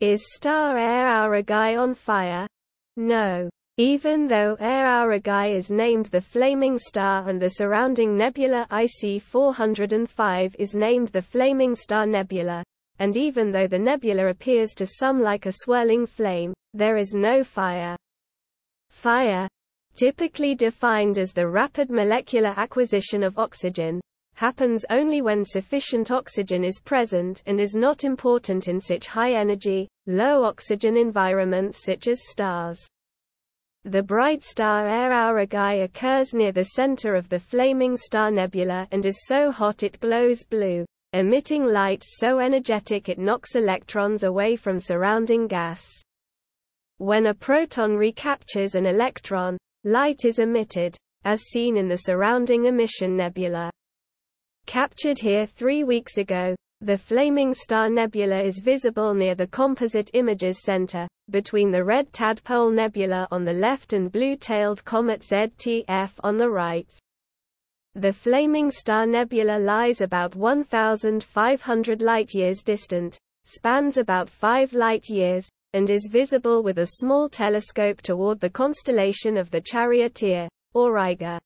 Is star Air Aurigae on fire? No. Even though Air Aurigae is named the Flaming Star and the surrounding nebula IC 405 is named the Flaming Star Nebula, and even though the nebula appears to some like a swirling flame, there is no fire. Fire, typically defined as the rapid molecular acquisition of oxygen, happens only when sufficient oxygen is present and is not important in such high-energy, low-oxygen environments such as stars. The bright star Air Aurigae occurs near the center of the Flaming Star Nebula and is so hot it glows blue, emitting light so energetic it knocks electrons away from surrounding gas. When a proton recaptures an electron, light is emitted, as seen in the surrounding emission nebula. Captured here 3 weeks ago, the Flaming Star Nebula is visible near the Composite Images Center, between the red Tadpole Nebula on the left and blue-tailed Comet ZTF on the right. The Flaming Star Nebula lies about 1,500 light-years distant, spans about 5 light-years, and is visible with a small telescope toward the constellation of the Charioteer, Auriga.